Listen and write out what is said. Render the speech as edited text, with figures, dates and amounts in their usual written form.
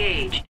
engaged.